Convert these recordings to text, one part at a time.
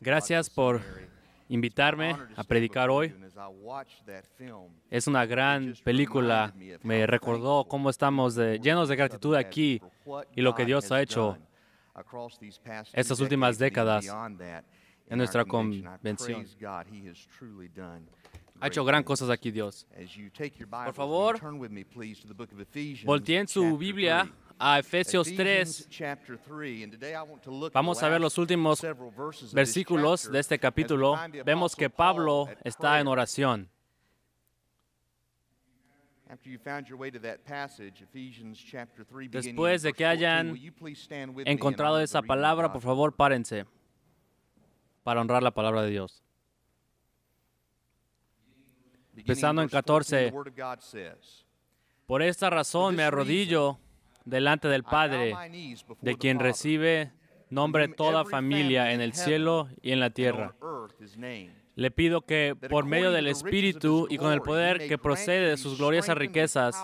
Gracias por invitarme a predicar hoy. Es una gran película. Me recordó cómo estamos llenos de gratitud aquí y lo que Dios ha hecho estas últimas décadas en nuestra convención. Ha hecho gran cosas aquí Dios. Por favor, volteen su Biblia a Efesios 3. Vamos a ver los últimos versículos de este capítulo. Vemos que Pablo está en oración. Después de que hayan encontrado esa palabra, por favor, párense para honrar la palabra de Dios. Empezando en 14, por esta razón me arrodillo delante del Padre, de quien recibe nombre toda familia en el cielo y en la tierra. Le pido que, por medio del Espíritu y con el poder que procede de sus gloriosas riquezas,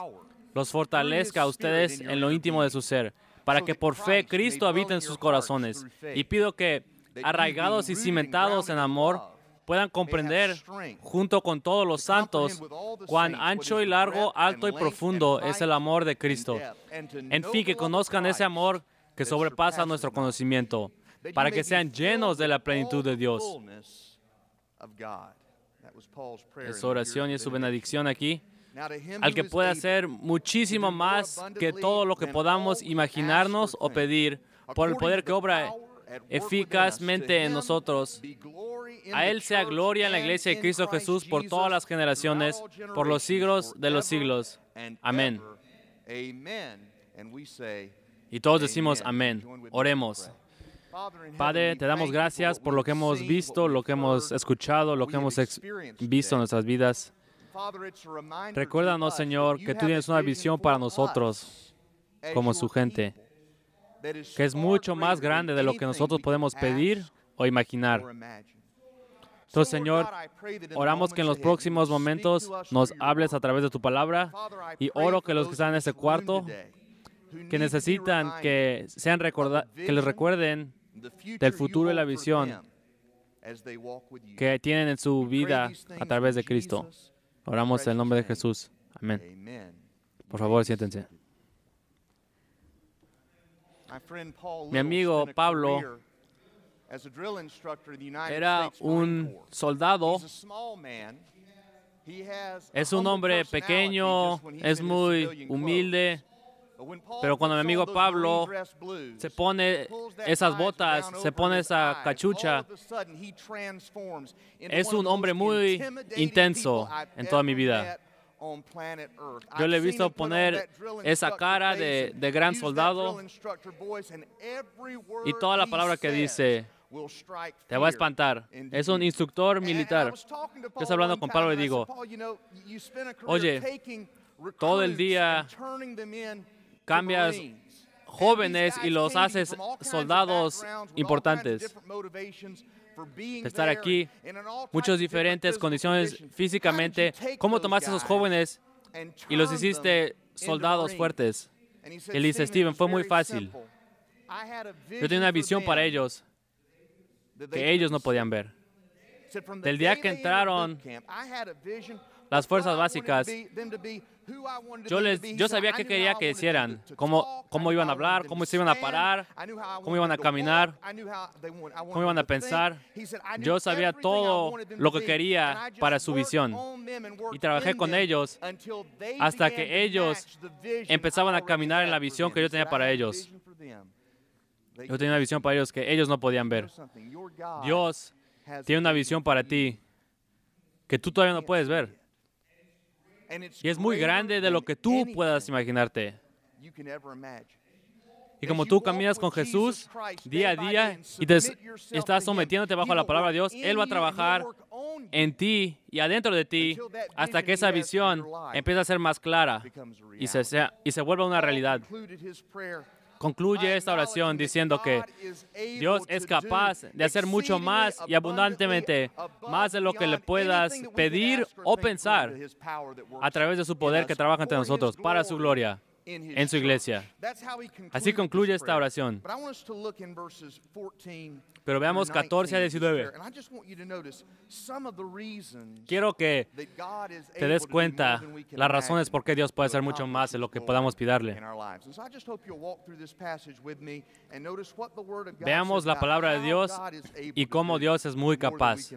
los fortalezca a ustedes en lo íntimo de su ser, para que por fe Cristo habite en sus corazones. Y pido que, arraigados y cimentados en amor, puedan comprender, junto con todos los santos, cuán ancho y largo, alto y profundo es el amor de Cristo. En fin, que conozcan ese amor que sobrepasa nuestro conocimiento, para que sean llenos de la plenitud de Dios. Es su oración y es su bendición aquí. Al que pueda hacer muchísimo más que todo lo que podamos imaginarnos o pedir, por el poder que obra eficazmente en nosotros. A Él sea gloria en la Iglesia de Cristo Jesús por todas las generaciones, por los siglos de los siglos. Amén. Y todos decimos amén. Oremos. Padre, te damos gracias por lo que hemos visto, lo que hemos escuchado, lo que hemos visto en nuestras vidas. Recuérdanos, Señor, que tú tienes una visión para nosotros como su gente, que es mucho más grande de lo que nosotros podemos pedir o imaginar. Entonces, Señor, oramos que en los próximos momentos nos hables a través de tu palabra, y oro que los que están en este cuarto, que necesitan que les recuerden del futuro y la visión que tienen en su vida a través de Cristo. Oramos en el nombre de Jesús. Amén. Por favor, siéntense. Mi amigo Pablo era un soldado. Es un hombre pequeño, es muy humilde, pero cuando mi amigo Pablo se pone esas botas, se pone esa cachucha, es un hombre muy intenso en toda mi vida. Yo le he visto poner esa cara de gran soldado, y toda la palabra que dice te va a espantar. Es un instructor militar. Yo estoy hablando con Pablo y digo, oye, todo el día cambias jóvenes y los haces soldados importantes. De estar aquí, muchas diferentes condiciones físicamente, cómo tomaste a esos jóvenes y los hiciste soldados fuertes. Él dice, Steven, fue muy fácil. Yo tenía una visión para ellos que ellos no podían ver. Del día que entraron las fuerzas básicas, yo sabía qué quería que hicieran, cómo iban a hablar, cómo se iban a parar, cómo iban a caminar, cómo iban a pensar. Yo sabía todo lo que quería para su visión, y trabajé con ellos hasta que ellos empezaban a caminar en la visión que yo tenía para ellos. Yo tenía una visión para ellos que ellos no podían ver. Dios tiene una visión para ti que tú todavía no puedes ver. Y es muy grande de lo que tú puedas imaginarte. Y como tú caminas con Jesús día a día y te estás sometiéndote bajo la palabra de Dios, Él va a trabajar en ti y adentro de ti hasta que esa visión empiece a ser más clara y se vuelva una realidad. Concluye esta oración diciendo que Dios es capaz de hacer mucho más y abundantemente, más de lo que le puedas pedir o pensar, a través de su poder que trabaja entre nosotros, para su gloria. en su iglesia. Así concluye esta oración. Pero veamos 14 a 19. Quiero que te des cuenta las razones por qué Dios puede hacer mucho más de lo que podamos pedirle. Veamos la palabra de Dios y cómo Dios es muy capaz.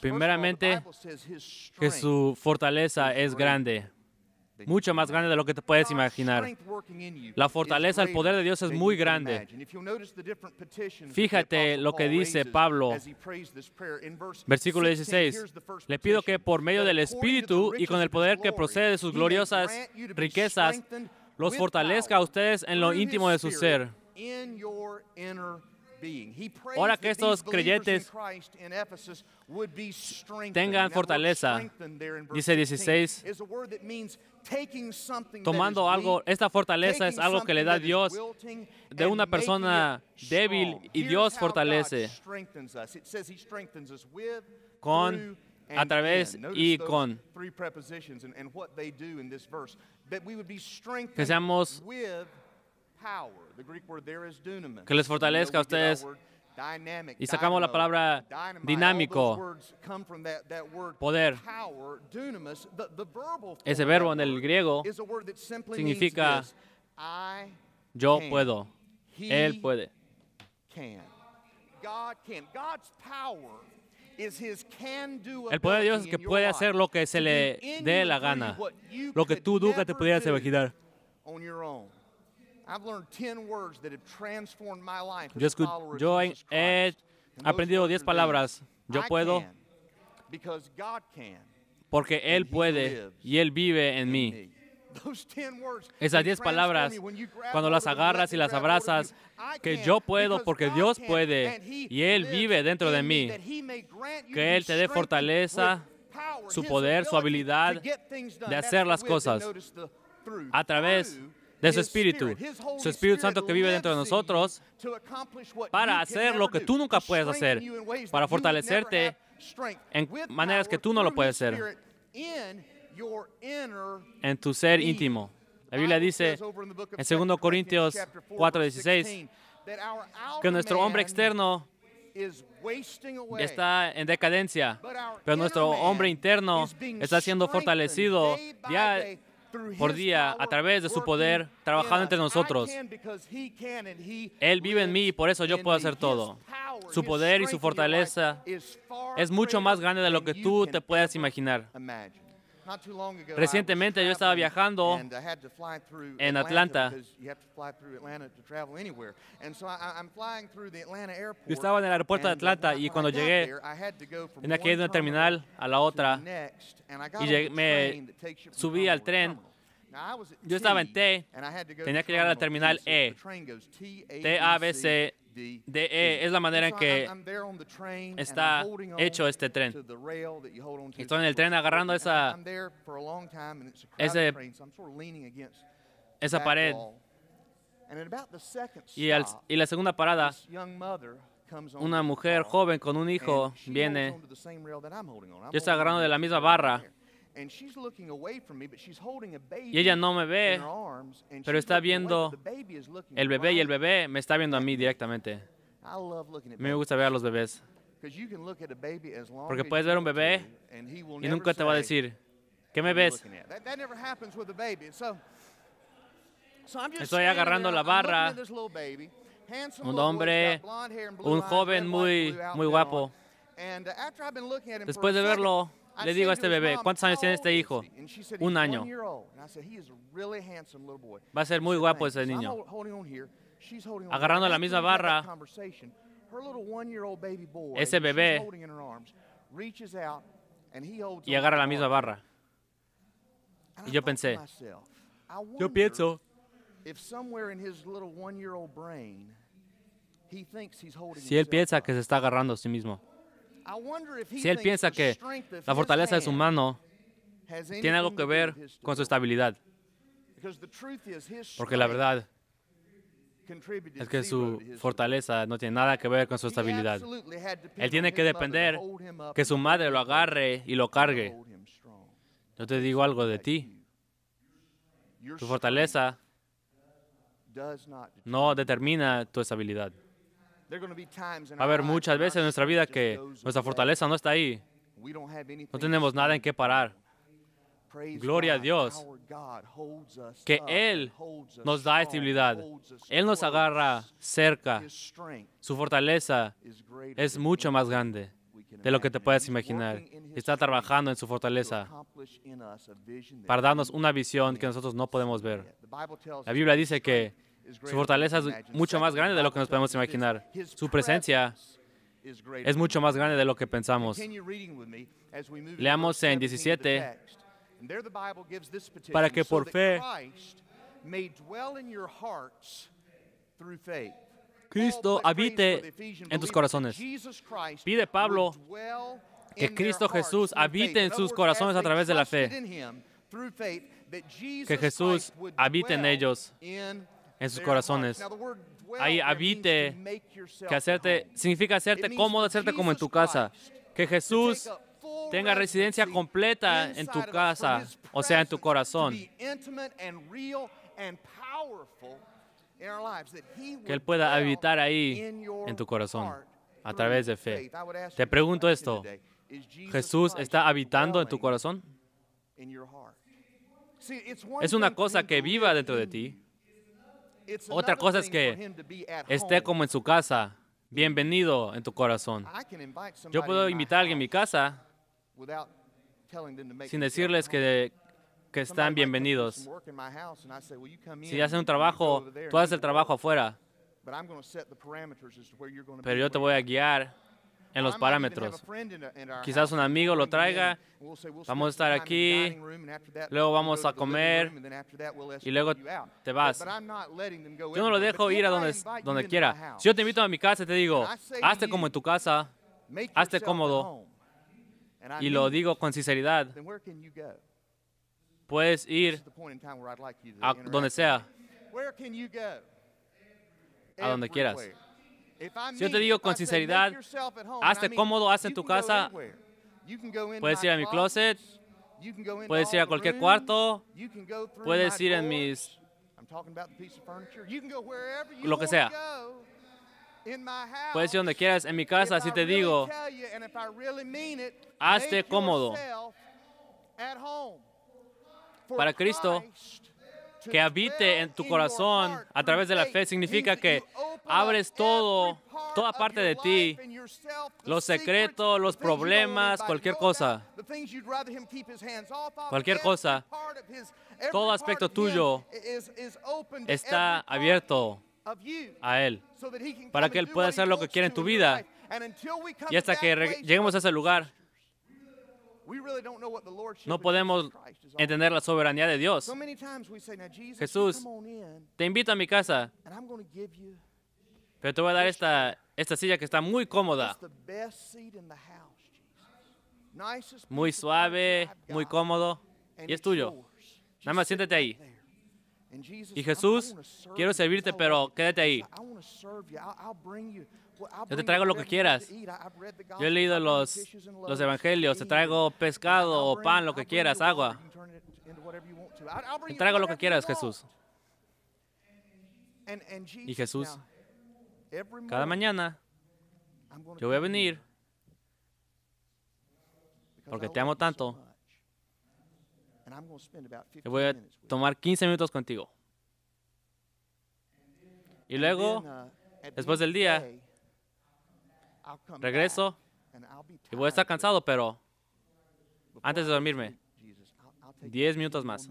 Primeramente, que su fortaleza es grande, mucho más grande de lo que te puedes imaginar. La fortaleza, el poder de Dios es muy grande. Fíjate lo que dice Pablo, versículo 16. Le pido que por medio del Espíritu y con el poder que procede de sus gloriosas riquezas, los fortalezca a ustedes en lo íntimo de su ser. Ahora que estos creyentes tengan fortaleza, dice 16, tomando algo, esta fortaleza es algo que le da Dios de una persona débil y Dios fortalece con, a través y con. Que seamos, que les fortalezca a ustedes. Y sacamos la palabra dinámico, poder. Ese verbo en el griego significa yo puedo, él puede. El poder de Dios es que puede hacer lo que se le dé la gana, lo que tú nunca te pudieras imaginar. Yo he aprendido 10 palabras. Yo puedo porque Él puede y Él vive en mí. Esas 10 palabras, cuando las agarras y las abrazas, que yo puedo porque Dios puede y Él vive dentro de mí, que Él te dé fortaleza, su poder, su habilidad de hacer las cosas a través de su Espíritu Santo que vive dentro de nosotros, para hacer lo que tú nunca puedes hacer, para fortalecerte en maneras que tú no lo puedes hacer, en tu ser íntimo. La Biblia dice en 2 Corintios 4:16 que nuestro hombre externo está en decadencia, pero nuestro hombre interno está siendo fortalecido día por día, a través de su poder, trabajando entre nosotros. Él vive en mí y por eso yo puedo hacer todo. Su poder y su fortaleza es mucho más grande de lo que tú te puedas imaginar. Recientemente yo estaba viajando en Atlanta. Yo estaba en el aeropuerto de Atlanta y cuando llegué, tenía que ir de una terminal a la otra y me subí al tren. Yo estaba en T, tenía que llegar a la terminal E. TABCDE es la manera en que está hecho este tren. Estoy en el tren agarrando esa pared. Y la segunda parada, una mujer joven con un hijo viene. Yo estoy agarrando de la misma barra. Y ella no me ve, pero está viendo el bebé y el bebé me está viendo a mí directamente. A mí me gusta ver a los bebés. Porque puedes ver un bebé y nunca te va a decir, ¿qué me ves? Estoy agarrando la barra, un hombre, un joven muy guapo. Después de verlo, le digo a este bebé, ¿cuántos años tiene este hijo? 1 año. Va a ser muy guapo ese niño. Agarrando la misma barra, ese bebé y agarra la misma barra. Y yo pensé, yo pienso, si él piensa que se está agarrando a sí mismo, si él piensa que la fortaleza de su mano tiene algo que ver con su estabilidad. Porque la verdad es que su fortaleza no tiene nada que ver con su estabilidad. Él tiene que depender que su madre lo agarre y lo cargue. Yo te digo algo de ti. Tu fortaleza no determina tu estabilidad. Va a haber muchas veces en nuestra vida que nuestra fortaleza no está ahí. No tenemos nada en qué parar. Gloria a Dios, que Él nos da estabilidad. Él nos agarra cerca. Su fortaleza es mucho más grande de lo que te puedes imaginar. Está trabajando en su fortaleza para darnos una visión que nosotros no podemos ver. La Biblia dice que su fortaleza es mucho más grande de lo que nos podemos imaginar. Su presencia es mucho más grande de lo que pensamos. Leamos en 17, para que por fe Cristo habite en tus corazones. Pide Pablo que Cristo Jesús habite en sus corazones a través de la fe. Que Jesús habite en ellos, en sus corazones. Ahí habite, que hacerte, significa hacerte cómodo, hacerte como en tu casa. Que Jesús tenga residencia completa en tu casa, o sea, en tu corazón. Que Él pueda habitar ahí en tu corazón, a través de fe. Te pregunto esto, ¿Jesús está habitando en tu corazón? Es una cosa que viva dentro de ti. Otra cosa es que esté como en su casa, bienvenido en tu corazón. Yo puedo invitar a alguien a mi casa sin decirles que están bienvenidos. Si hacen un trabajo, tú haces el trabajo afuera, pero yo te voy a guiar en los parámetros. Quizás un amigo lo traiga, vamos a estar aquí, luego vamos a comer y luego te vas. Yo no lo dejo ir a donde quiera. Si yo te invito a mi casa y te digo, hazte como en tu casa, hazte cómodo, y lo digo con sinceridad, puedes ir a donde sea, a donde quieras. Si yo te digo con sinceridad, hazte cómodo, hazte en tu casa, puedes ir a mi closet, puedes ir a cualquier cuarto, puedes ir en mis... lo que sea. Puedes ir donde quieras, en mi casa, si te digo, hazte cómodo. Para Cristo, que habite en tu corazón a través de la fe significa que abres todo, toda parte de ti, los secretos, los problemas, cualquier cosa. Cualquier cosa, todo aspecto tuyo está abierto a Él, para que Él pueda hacer lo que quiera en tu vida. Y hasta que lleguemos a ese lugar, no podemos entender la soberanía de Dios. Jesús, te invito a mi casa, pero te voy a dar esta silla que está muy cómoda. Muy suave, muy cómodo, y es tuyo. Nada más siéntate ahí. Y Jesús, quiero servirte, pero quédate ahí. Yo te traigo lo que quieras. Yo he leído los evangelios. Te traigo pescado o pan, lo que quieras, agua. Te traigo lo que quieras, Jesús. Y Jesús, cada mañana yo voy a venir porque te amo tanto. Yo voy a tomar 15 minutos contigo. Y luego, después del día, regreso y voy a estar cansado, pero antes de dormirme, 10 minutos más,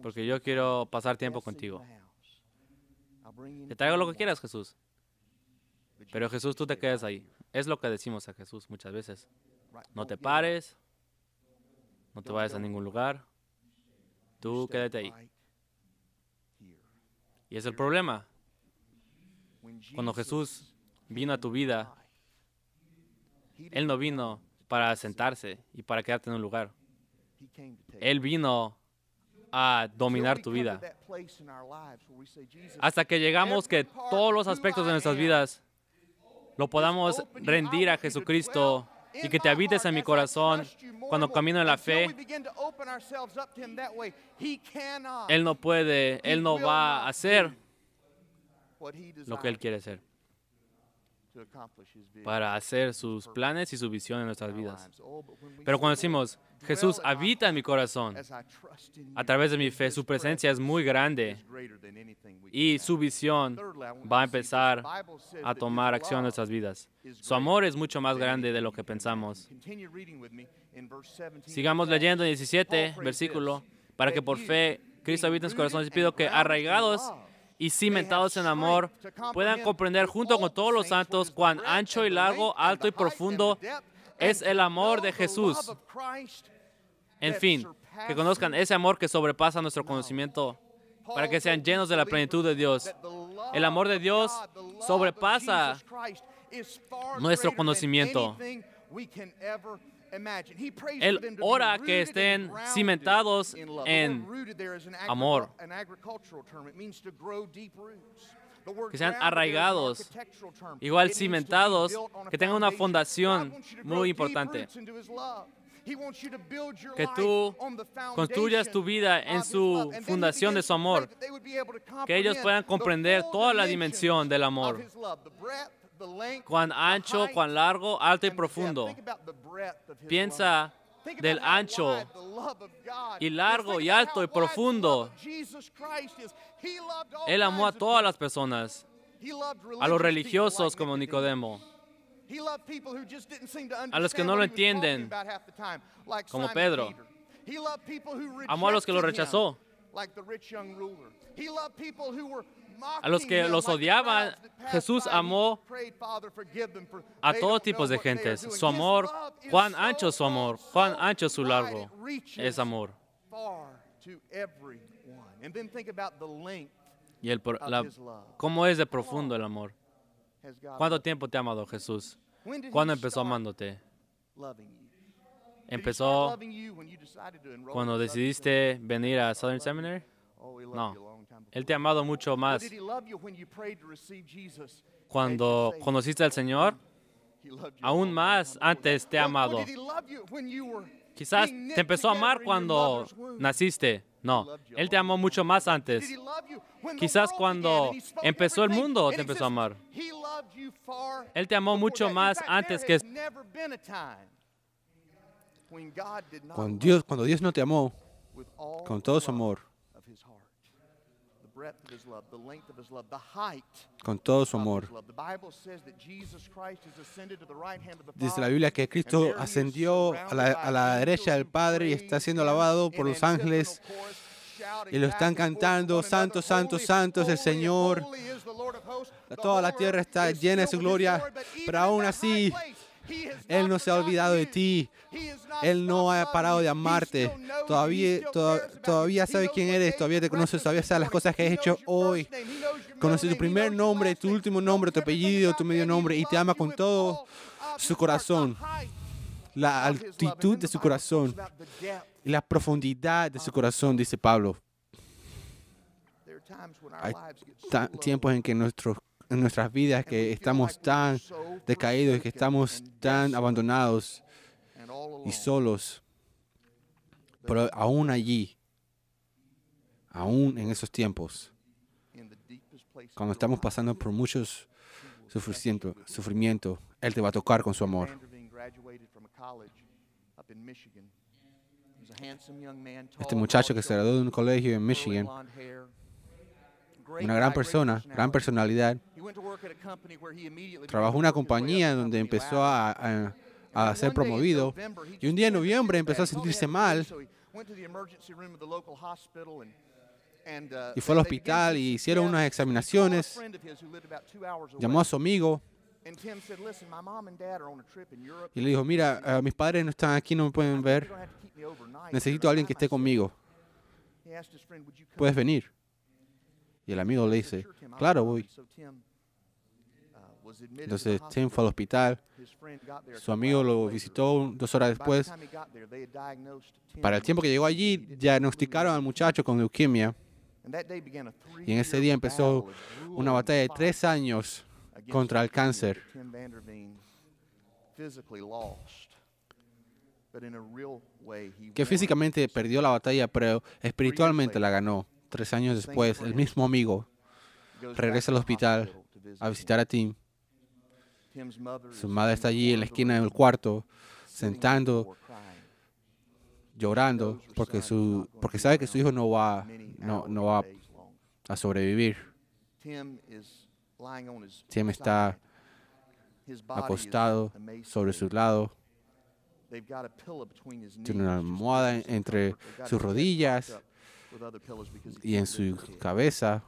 porque yo quiero pasar tiempo contigo. Te traigo lo que quieras, Jesús, pero Jesús, tú te quedas ahí. Es lo que decimos a Jesús muchas veces. No te pares, no te vayas a ningún lugar, tú quédate ahí. Y es el problema. Cuando Jesús vino a tu vida, Él no vino para sentarse y para quedarte en un lugar. Él vino a dominar tu vida. Hasta que llegamos que todos los aspectos de nuestras vidas lo podamos rendir a Jesucristo y que te habites en mi corazón cuando camino en la fe. Él no puede, Él no va a hacer lo que Él quiere hacer para hacer sus planes y su visión en nuestras vidas. Pero cuando decimos, Jesús habita en mi corazón, a través de mi fe, su presencia es muy grande y su visión va a empezar a tomar acción en nuestras vidas. Su amor es mucho más grande de lo que pensamos. Sigamos leyendo en 17, versículo, para que por fe Cristo habite en sus corazones. Les pido que arraigados y cimentados en amor, puedan comprender junto con todos los santos cuán ancho y largo, alto y profundo es el amor de Jesús. En fin, que conozcan ese amor que sobrepasa nuestro conocimiento, para que sean llenos de la plenitud de Dios. El amor de Dios sobrepasa nuestro conocimiento. Él ora que estén cimentados en amor, que sean arraigados, igual cimentados, que tengan una fundación muy importante. Que tú construyas tu vida en su fundación de su amor, que ellos puedan comprender toda la dimensión del amor. Cuán ancho, cuán largo, alto y profundo. Piensa del ancho y largo y alto y profundo. Él amó a todas las personas, a los religiosos como Nicodemo, a los que no lo entienden como Pedro. Amó a los que lo rechazó, a los que los odiaban. Jesús amó a todo tipo de gentes. Su amor, cuán ancho es su amor, cuán ancho es su largo, es amor. Y cómo es de profundo el amor. ¿Cuánto tiempo te ha amado Jesús? ¿Cuándo empezó amándote? Empezó cuando decidiste venir a Southern Seminary. No, Él te ha amado mucho más. Cuando conociste al Señor, aún más antes te ha amado. Quizás te empezó a amar cuando naciste. No, Él te amó mucho más antes. Quizás cuando empezó el mundo te empezó a amar. Él te amó mucho más antes que... Cuando Dios no te amó con todo su amor, con todo su amor. Dice la Biblia que Cristo ascendió a la derecha del Padre y está siendo alabado por los ángeles y lo están cantando: Santo, Santo, Santo es el Señor. Toda la tierra está llena de su gloria, pero aún así Él no se ha olvidado de ti. Él no ha parado de amarte. Todavía sabe quién eres, todavía te conoces, todavía sabe las cosas que has hecho hoy. Conoce tu primer nombre, tu último nombre, tu apellido, tu medio nombre, y te ama con todo su corazón. La altitud de su corazón y la profundidad de su corazón, dice Pablo. Hay tiempos en que nuestras vidas que estamos tan decaídos, que estamos tan abandonados y solos. Pero aún allí, aún en esos tiempos, cuando estamos pasando por muchos sufrimientos, Él te va a tocar con su amor. Este muchacho que se graduó de un colegio en Michigan, una gran persona, gran personalidad. Trabajó en una compañía donde empezó a ser promovido. Y un día en noviembre empezó a sentirse mal. Y fue al hospital y hicieron unas examinaciones. Llamó a su amigo. Y le dijo, mira, mis padres no están aquí, no me pueden ver. Necesito a alguien que esté conmigo. ¿Puedes venir? Y el amigo le dice, claro, voy. Entonces Tim fue al hospital. Su amigo lo visitó 2 horas después. Para el tiempo que llegó allí, diagnosticaron al muchacho con leucemia. Y en ese día empezó una batalla de 3 años contra el cáncer. que físicamente perdió la batalla, pero espiritualmente la ganó. 3 años después, el mismo amigo regresa al hospital a visitar a Tim. Su madre está allí en la esquina del cuarto, sentando, llorando, porque sabe que su hijo no va a sobrevivir. Tim está acostado sobre su lado. Tiene una almohada entre sus rodillas y en su cabeza,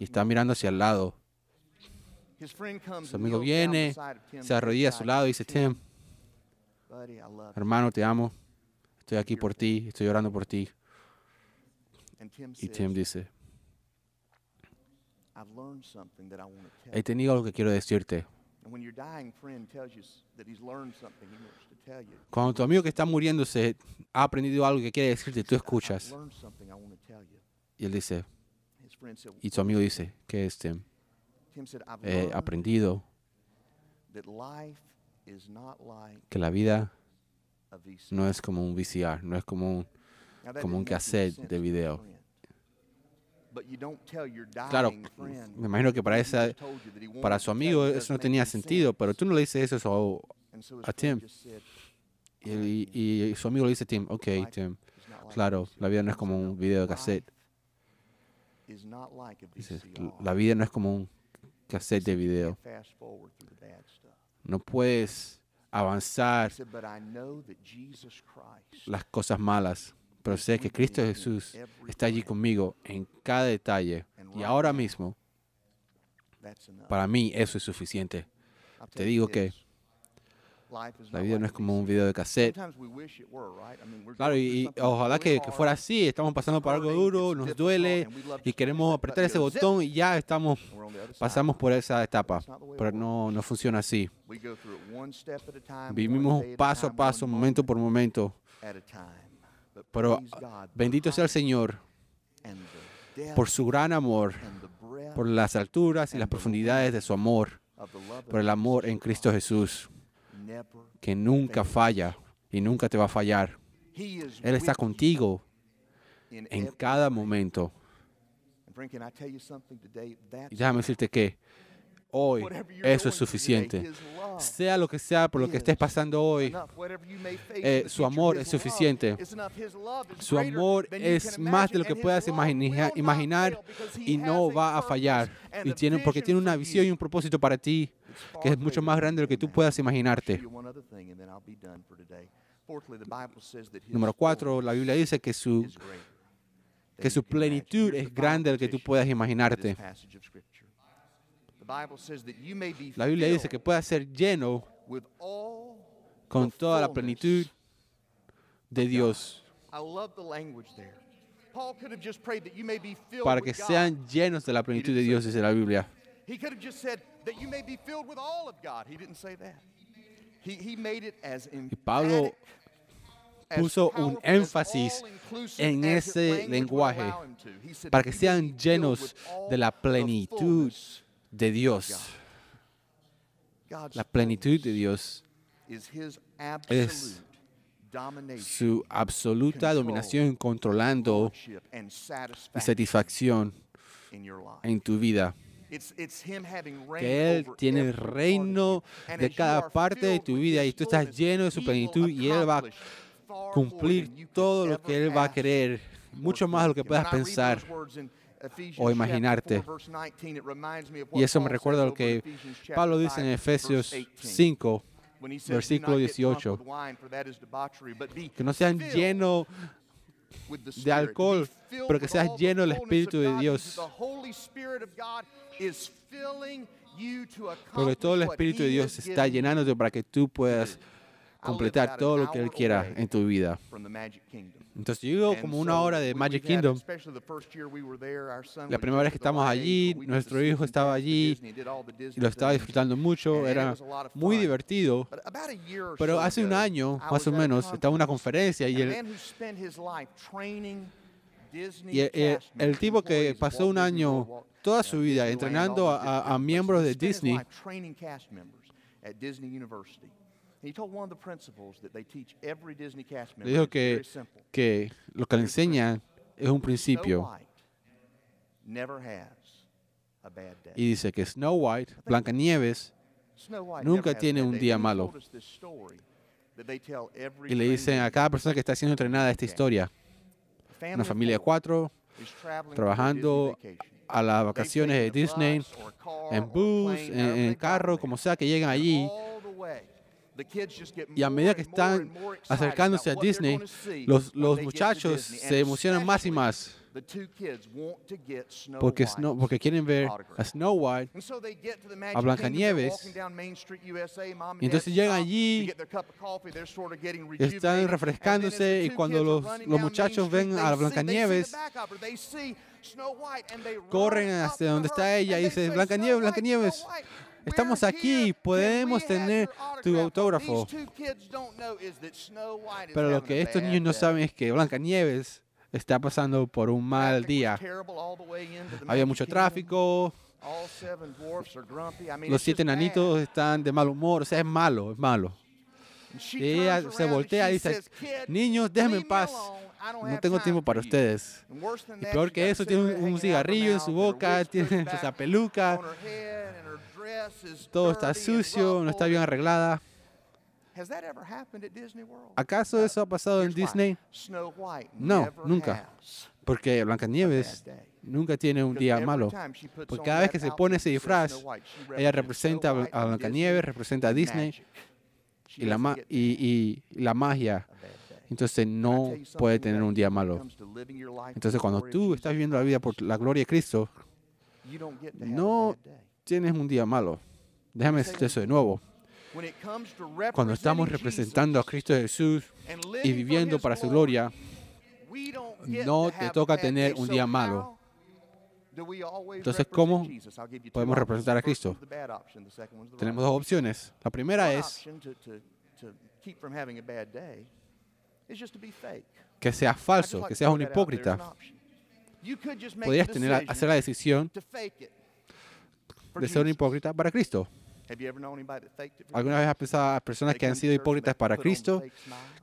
y está mirando hacia el lado. Su amigo viene, se arrodilla a su lado y dice: Tim, hermano, te amo, estoy aquí por ti, estoy orando por ti. Y Tim dice: he tenido algo que quiero decirte. Cuando tu amigo que está muriéndose ha aprendido algo que quiere decirte, tú escuchas. Y él dice, y su amigo dice: ¿qué es, Tim? He aprendido que la vida no es como un VCR, no es como un cassette de video. Claro, me imagino que para su amigo eso no tenía sentido, pero tú no le dices eso a Tim. Y su amigo le dice: Tim, ok, Tim, claro, la vida no es como un video de cassette. Dices, la vida no es como un cassette de video. No puedes avanzar las cosas malas, pero sé que Cristo Jesús está allí conmigo en cada detalle. Y ahora mismo, para mí eso es suficiente. Te digo que la vida no es como un video de cassette. Claro, y ojalá que fuera así. Estamos pasando por algo duro, nos duele, y queremos apretar ese botón y ya pasamos por esa etapa. Pero no funciona así. Vivimos paso a paso, momento por momento. Pero bendito sea el Señor por su gran amor, por las alturas y las profundidades de su amor, por el amor en Cristo Jesús, que nunca falla y nunca te va a fallar. Él está contigo en cada momento. Y déjame decirte que hoy eso es suficiente. Sea lo que sea por lo que estés pasando hoy, su amor es suficiente. Su amor es más de lo que puedas imaginar y no va a fallar. Y porque tiene una visión y un propósito para ti que es mucho más grande de lo que tú puedas imaginarte. Número 4, la Biblia dice que su plenitud es grande de lo que tú puedas imaginarte. La Biblia dice que puedas ser lleno con toda la plenitud de Dios. Para que sean llenos de la plenitud de Dios, dice la Biblia. Y Pablo puso un énfasis en ese lenguaje para que sean llenos de la plenitud de Dios. La plenitud de Dios es su absoluta dominación, controlando y satisfacción en tu vida. Que Él tiene el reino de cada parte de tu vida y tú estás lleno de su plenitud, y Él va a cumplir todo lo que Él va a querer, mucho más de lo que puedas pensar o imaginarte. Y eso me recuerda lo que Pablo dice en Efesios 5, versículo 18, que no sean llenos de alcohol, pero que seas lleno del Espíritu de Dios. Porque todo el Espíritu de Dios está llenándote para que tú puedas completar todo lo que Él quiera en tu vida. Entonces yo vivo como una hora de Magic Kingdom. La primera vez que estamos allí, nuestro hijo estaba allí y lo estaba disfrutando mucho. Era muy divertido. Pero hace un año, más o menos, estaba en una conferencia y el tipo que pasó un año, toda su vida, entrenando a miembros de Disney Le dijo que lo que le enseñan es un principio. Y dice que Snow White, Blancanieves, nunca tiene un día malo. Y le dicen a cada persona que está siendo entrenada esta historia. Una familia de 4, trabajando a las vacaciones de Disney, en bus, en carro, como sea que llegan allí. Y a medida que están acercándose a Disney, los muchachos se emocionan más y más. Porque quieren ver a Snow White, a Blancanieves. Y entonces llegan allí, están refrescándose, y cuando los muchachos ven a Blancanieves, corren hacia donde está ella y dicen: Blancanieves, Blancanieves, estamos aquí, podemos tener tu autógrafo. Pero lo que estos niños no saben es que Blancanieves está pasando por un mal día. Había mucho tráfico. Los 7 enanitos están de mal humor. O sea, es malo, es malo. Y ella se voltea y dice: niños, déjenme en paz. No tengo tiempo para ustedes. Y peor que eso, tiene un cigarrillo en su boca, tiene esa peluca. Todo está sucio, no está bien arreglada. ¿Acaso eso ha pasado en Disney? No, nunca. Porque Blancanieves nunca tiene un día malo. Porque cada vez que se pone ese disfraz, ella representa a Blancanieves, representa a Disney y la magia. Entonces no puede tener un día malo. Entonces cuando tú estás viviendo la vida por la gloria de Cristo, no tienes un día malo. Déjame decir eso de nuevo. Cuando estamos representando a Cristo Jesús y viviendo para su gloria, no te toca tener un día malo. Entonces, ¿cómo podemos representar a Cristo? Tenemos 2 opciones. La primera es que seas falso, que seas un hipócrita. Podrías hacer la decisión de ser un hipócrita para Cristo. ¿Alguna vez has pensado a personas que han sido hipócritas para Cristo,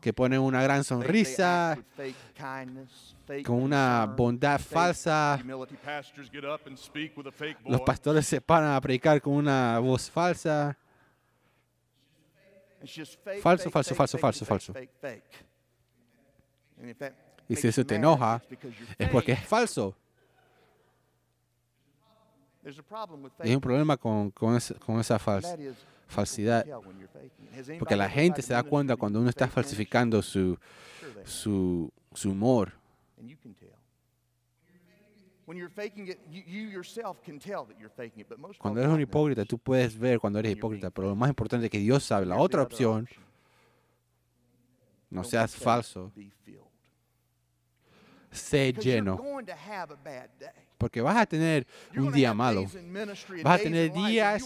que ponen una gran sonrisa, con una bondad falsa? Los pastores se paran a predicar con una voz falsa. Falso, falso, falso, falso, falso. Y si eso te enoja, es porque es falso. Hay un problema con esa falsidad, porque la gente se da cuenta cuando uno está falsificando su humor. Cuando eres un hipócrita, tú puedes ver cuando eres hipócrita, pero lo más importante es que Dios sabe. La otra opción, no seas falso. Sé lleno. Porque vas a tener un día malo. Vas a tener días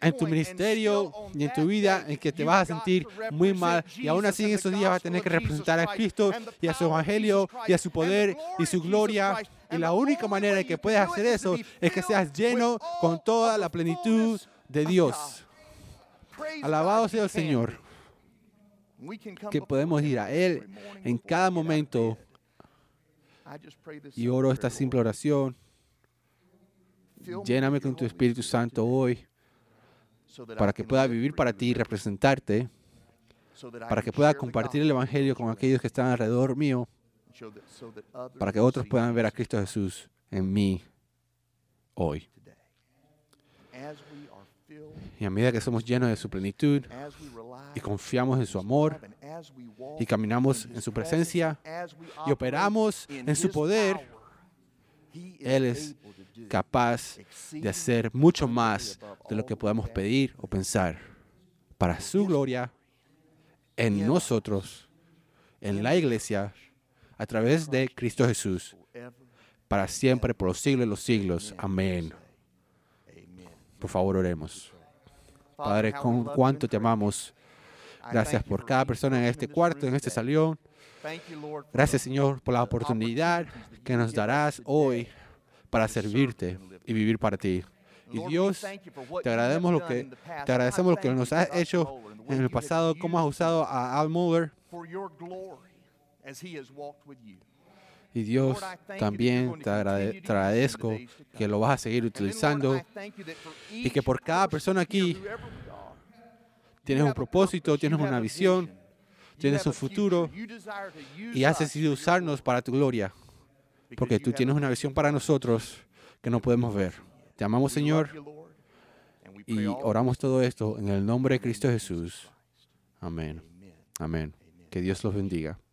en tu ministerio y en tu vida en que te vas a sentir muy mal. Y aún así en esos días vas a tener que representar a Cristo y a su evangelio y a su poder y su gloria. Y la única manera en que puedes hacer eso es que seas lleno con toda la plenitud de Dios. Alabado sea el Señor. Que podemos ir a Él en cada momento. Y oro esta simple oración: lléname con tu Espíritu Santo hoy, para que pueda vivir para ti y representarte, para que pueda compartir el Evangelio con aquellos que están alrededor mío, para que otros puedan ver a Cristo Jesús en mí hoy. Y a medida que somos llenos de su plenitud y confiamos en su amor y caminamos en su presencia y operamos en su poder, Él es capaz de hacer mucho más de lo que podamos pedir o pensar para su gloria en nosotros, en la iglesia, a través de Cristo Jesús, para siempre, por los siglos de los siglos. Amén. Por favor, oremos. Padre, con cuánto te amamos. Gracias por cada persona en este cuarto, en este salón. Gracias, Señor, por la oportunidad que nos darás hoy para servirte y vivir para ti. Y Dios, te agradecemos lo que nos has hecho en el pasado, cómo has usado a Al Mohler. Y Dios, también te agradezco que lo vas a seguir utilizando y que por cada persona aquí tienes un propósito, tienes una visión, tienes un futuro y has decidido usarnos para tu gloria, porque tú tienes una visión para nosotros que no podemos ver. Te amamos, Señor, y oramos todo esto en el nombre de Cristo Jesús. Amén. Amén. Que Dios los bendiga.